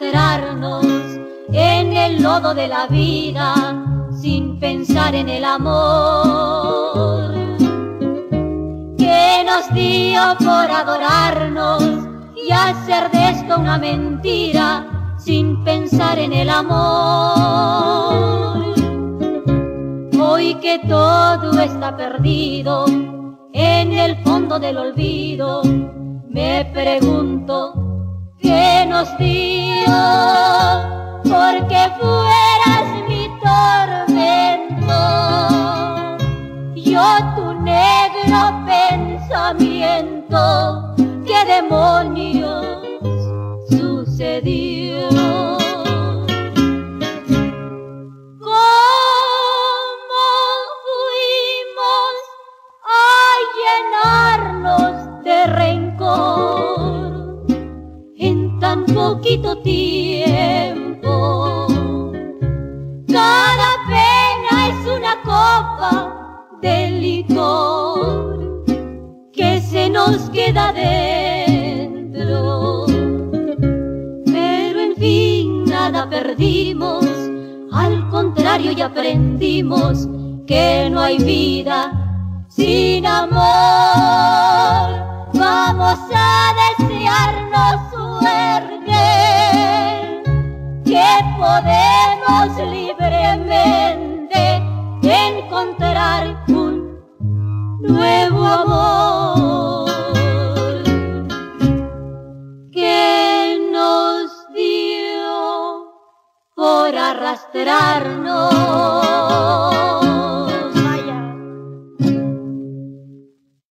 arrastrarnos en el lodo de la vida sin pensar en el amor que nos dio por adorarnos y hacer de esto una mentira sin pensar en el amor. Hoy que todo está perdido en el fondo del olvido, me pregunto qué nos dio porque fueras mi tormento. Yo tu negro pensamiento, ¿qué demonios sucedió? ¿Cómo fuimos a llenarnos de rencor en tan poquito tiempo? Cada pena es una copa de licor que se nos queda dentro. Pero en fin, nada perdimos, al contrario ya aprendimos que no hay vida sin amor. Vamos a desearnos suerte, que podemos libremente encontrar un nuevo amor. Que nos dio por arrastrarnos.